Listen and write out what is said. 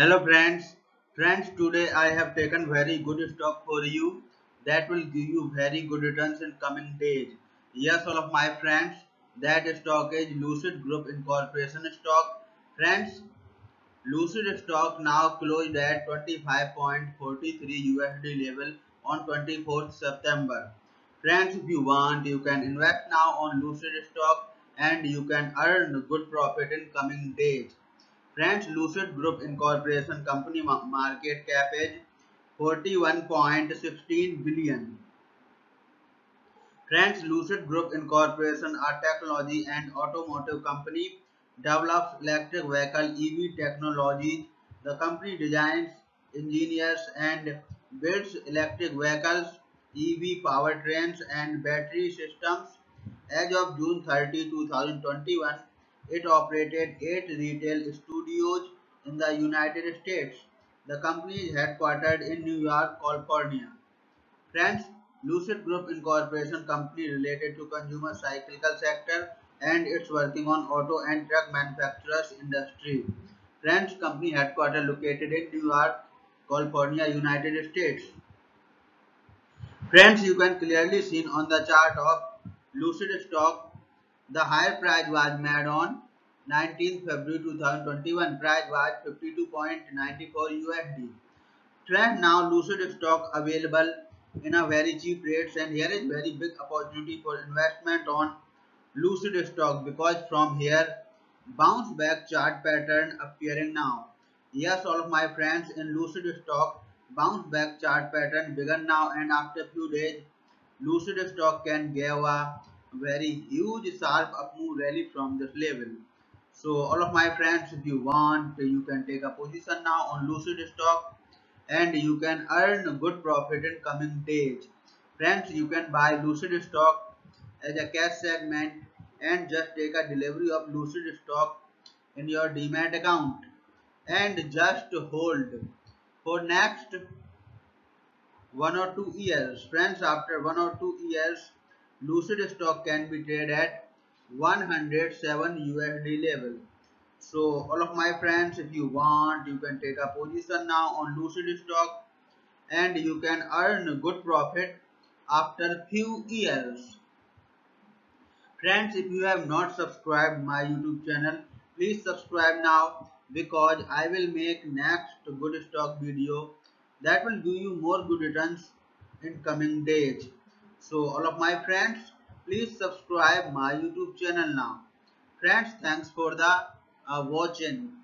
Hello friends, today I have taken very good stock for you that will give you very good returns in coming days. Yes, all of my friends, that stock is Lucid Group Incorporation stock. Friends, Lucid stock now closed at 25.43 USD level on 24th September. Friends, if you want, you can invest now on Lucid stock and you can earn good profit in coming days. Friends, Lucid Group Incorporation company market cap is 41.16 billion. Friends, Lucid Group Incorporation, a technology and automotive company, develops electric vehicle (EV) technologies. The company designs, engineers, and builds electric vehicles, EV powertrains, and battery systems. As of June 30, 2021, it operated 8 retail studios in the United States. The company is headquartered in New York, California. Friends, Lucid Group Incorporation company related to consumer cyclical sector and it's working on auto and truck manufacturers industry. Friends, company headquarters located in New York, California, United States. Friends, you can clearly seen on the chart of Lucid stock, the higher price was made on 19th February 2021. Price was 52.94 USD. Trend now Lucid stock available in a very cheap rates, and here is very big opportunity for investment on Lucid stock because from here bounce back chart pattern appearing now. Yes, all of my friends, in Lucid stock bounce back chart pattern began now, and after few days Lucid stock can give a very huge sharp up move rally from this level. So all of my friends, if you want, you can take a position now on Lucid stock and you can earn good profit in coming days. Friends, you can buy Lucid stock as a cash segment and just take a delivery of Lucid stock in your Demat account and just hold for next 1 or 2 years. Friends, after 1 or 2 years, Lucid stock can be traded at 107 USD level. So all of my friends, if you want, you can take a position now on Lucid stock and you can earn good profit after few years. Friends, if you have not subscribed my YouTube channel, please subscribe now because I will make next good stock video that will give you more good returns in coming days. So all of my friends, please subscribe my YouTube channel now. Friends, thanks for the watching.